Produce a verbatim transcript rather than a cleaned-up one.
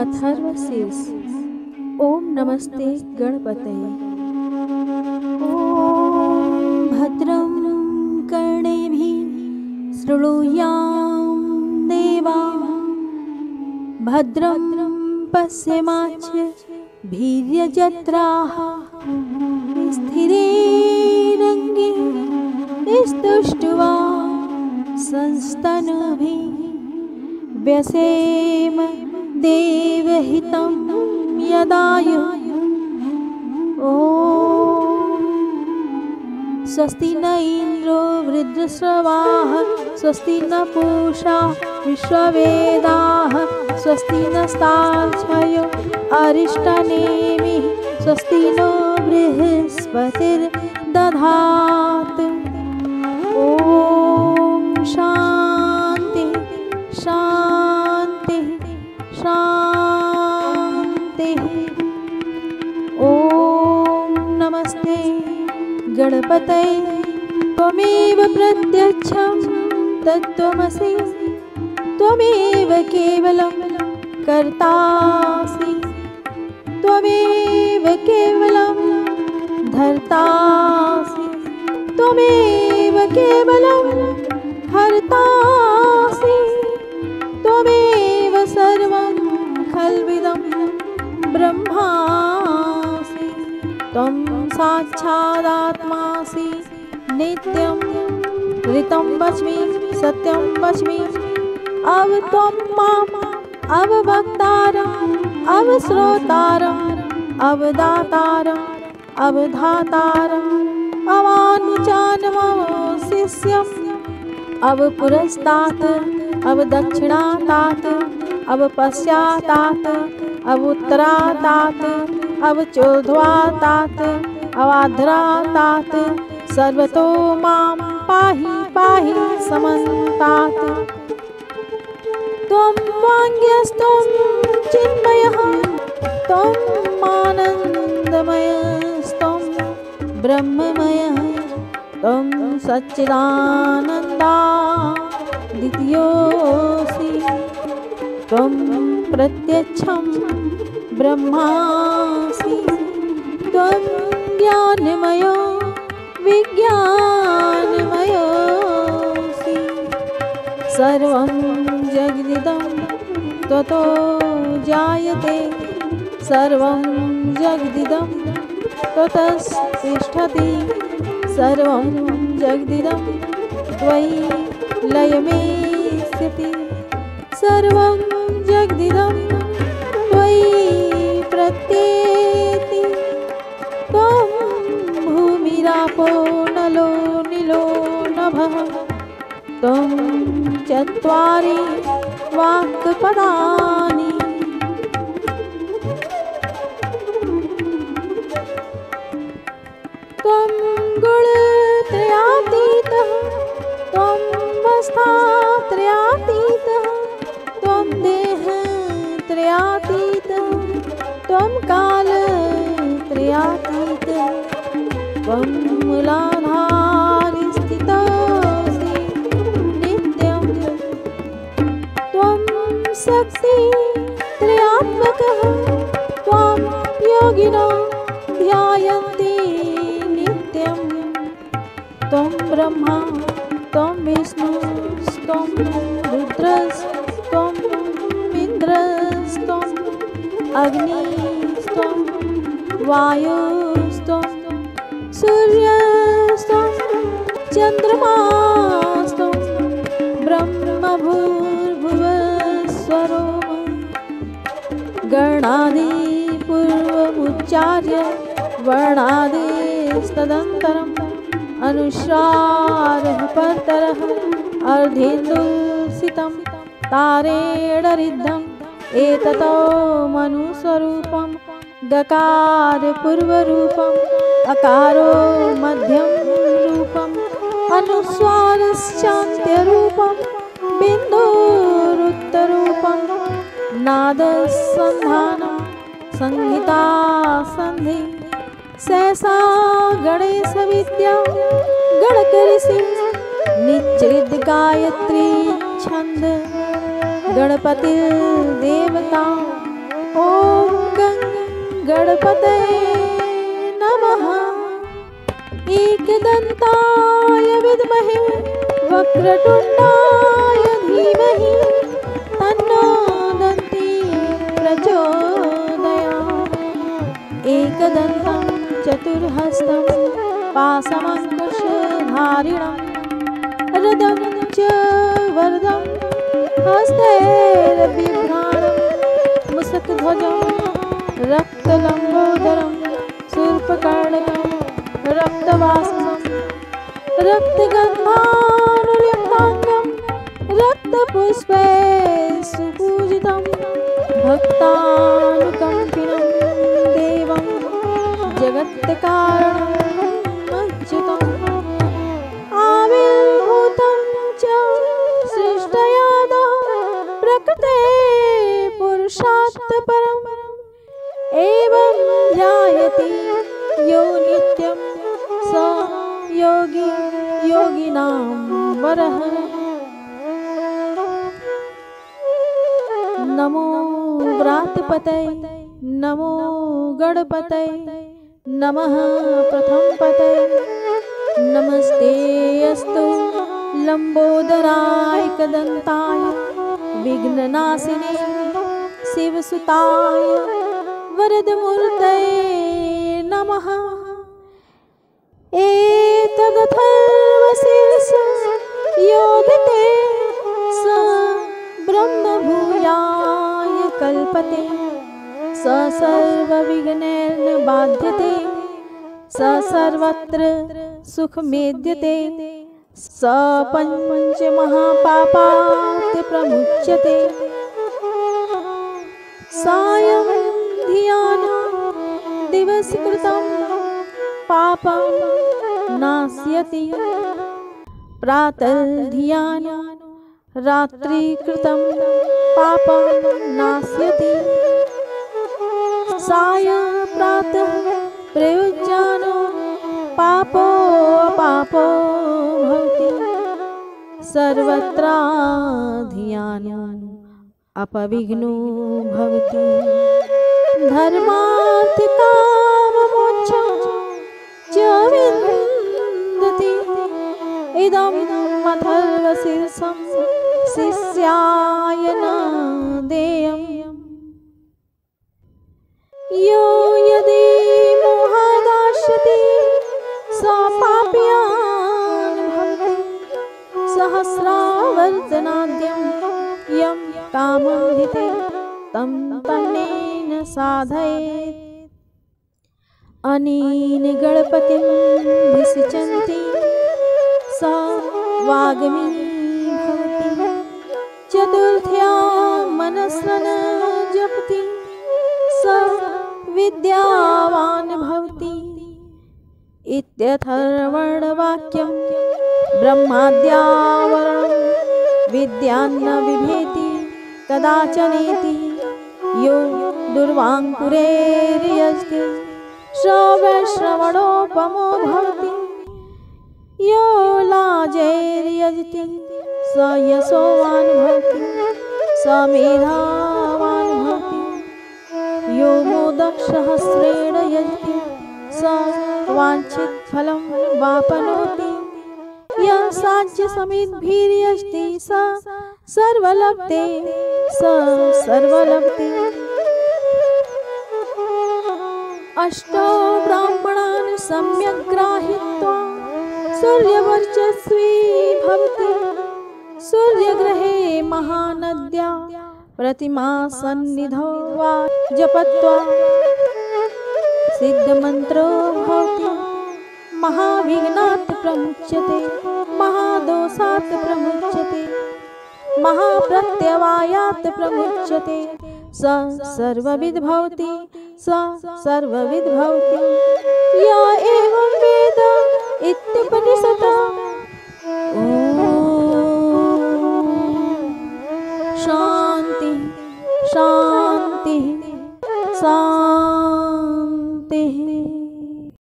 अथर्वशीर्ष ओम नमस्ते गणपतये। भद्रं कर्णेभिः शृणुयाम देवा भद्रं पश्यमाच्छभिर्यजत्राः स्थिरेरङ्गैः स्तुष्ट्वा संस्तनुभिः व्यसेम देवहितं यदायु। स्वस्ति न इंद्रो वृद्धश्रवाः स्वस्ति न पूषा विश्ववेदाः स्वस्ति नस्ताक्षयो अरिष्टनेमिः स्वस्ति नो बृहस्पतिर्दधातु। ओम शांति शांति शांति। ओम नमस्ते गणपतये त्वमेव प्रत्यक्षं तत्त्वमसि त्वमेव केवलं कर्तासि त्वमेव केवलं धर्तासि त्वमेव केवलं हर्तासि त्वमेव सर्वं खल्विदं ब्रह्मासि। त्वं साक्षादात्मासि नित्यं ऋतं वच्मि सत्यं वच्मि। अब त्वं मां अववक्तारं अवश्रोतारं अवदातारं अवधातारं अवानुचानमवशिष्यम् अवपुरस्तात् अवदक्षिणातात् अवपश्चातात् अवोत्तरातात् अवचोद्ध्वातात् अवाध्रातात सर्वतो मां पाहि पाहि समन्तात। त्वं वाङ्मयस्त्वं चिन्मयः त्वं आनन्दमयस्त्वं ब्रह्ममयः त्वं सच्चिदानन्दादितोऽसि। त्वं प्रत्यक्षं ब्रह्मासि त्वं ज्ञानमयो विज्ञानमयोऽसि। सर्वं जगदिदं ततो जायते सर्वं जगदिदं ततस्तिष्ठति सर्वं जगदिदं त्वयि लयमेष्यति सर्वं जगदिदं त्वयि प्रत्येति। त्वं भूमिरापो नलो निलो नभः त्वं चत्वारि वाक्पदानि त्वं गुणत्रयातीतः त्वं अवस्थात्रयातीतः त्वं देहत्रयातीतः त्वं कालत्रयातीतः त्वं मूलाधारे स्थितोऽसि नित्यं। त्वं शक्तित्रयात्मकः त्वं योगिनो ध्यायन्ति नित्यं। त्वं ब्रह्मा त्वं विष्णुस्त्वं रुद्रस्त्वं इन्द्रस्त्वं अग्निस्त्वं वायुस्त्वं सूर्यस्त्वं चन्द्रमास्त्वं ब्रह्मभूर्भुवस्वरोम गणादि पूर्वमुच्चार्य वर्णादिस्तदन्तरम् अनुस्रारः परतरः अर्धेन्दुसितं तारेण रिद्धम् एततो मनुस्वरूपं दकार पूर्वरूपम् अकारो मध्यम रूपम् अनुस्वारस्यान्त्यरूपं बिन्दुरुत्तरूपं नादसन्धानं संहितासन्धि सहसा गणेश विद्या गणकर्षि निच्रित गायत्री छंद गणपति देवता ॐ गं गणपतये नमः। एकदंताय विद्महे वक्रतुंडाय धीमहि तन्नो दन्ती प्रचोदयात्। एकदन्तं चतुर्हस्तं पाशमङ्कुशधारिणं रदं च वरदं हस्तैर्बिभ्राणं मुसकध्वजं रक्तलम्बोदरं शूर्पकर्णकं रक्तवाससं रक्तगन्धानुलिम्बाङ्गं रक्तपुष्पे सुपूजितं भक्तानुकम्पिनं देवं जगत्कारणं मज्जितं। आविर्भूतं च सृष्टयाद प्रकृते पुरुषात् परम्। एवं ध्यायति यो नित्यं स योगी योगिनां वरः। नमो व्रातपतये नमो गणपतये नमः प्रथमपतये। नमस्ते अस्तु लंबोदराय एकदंताय विघ्ननाशिने शिवसुताय वरदमूर्तये नमः। एतदथर्वशीर्षं योदिते स ब्रह्मभूयाय कल्पते। स सर्वविघ्नैर्न बाध्यते स सर्वत्र सुखमेद्यते। स पञ्चमहापापात् प्रमुच्यते। सायं धियानं दिवसकृतं पापं नास्यति। प्रातः धियानं रात्रिकृतं पापं नास्यति। सायं प्रातः प्रयुज्यानो पापो पापो भवति। सर्वत्र ध्यानं अपविघ्नो भवति। धर्मार्थ काम मोक्षं च विन्दति। इदं अथर्वशीर्षं शिष्याय न देयम्। यो यदि मोहादाश्यति स पापियान् भवति। सहस्रावर्तनाद्यं यं कामं हिते तं तन्नेन साधयेत्। अनेन गणपतिं विसिचन्ति सा वाग्मी भवति। चतुर्थ्या मनस्सन् जपति स विद्यावान् भवति। इत्यथर्वणवाक्यं ब्रह्माद्यावरणं विद्यान्न विभेति कदाचनेति। यो दुर्वाङ्कुरेर्यस्ति श्रवणोपमो भवति। यो लाजैर्यजति स यशोवान् भवति स मेधावान् भवति। यो मोदकसहस्रेण यजति स वाञ्छितफलं वाप्नोति। यः साज्यसमिद्भिर्यजति स सर्वलब्धे स सर्वलब्धे। अष्टौ ब्राह्मणान् सम्यक् ग्राहीत्वा सूर्यवर्चस्वी भवति। सूर्यग्रहे महानद्या प्रतिमा सन्निधौ वा जपत्वा सिद्धमन्त्रो भवति। महाविघ्नात् प्रमुच्यते महादोषात् प्रमुच्यते महाप्रत्यवायात् प्रमुच्यते। स सर्वविद् भवति स सर्वविद् भवति। य एवं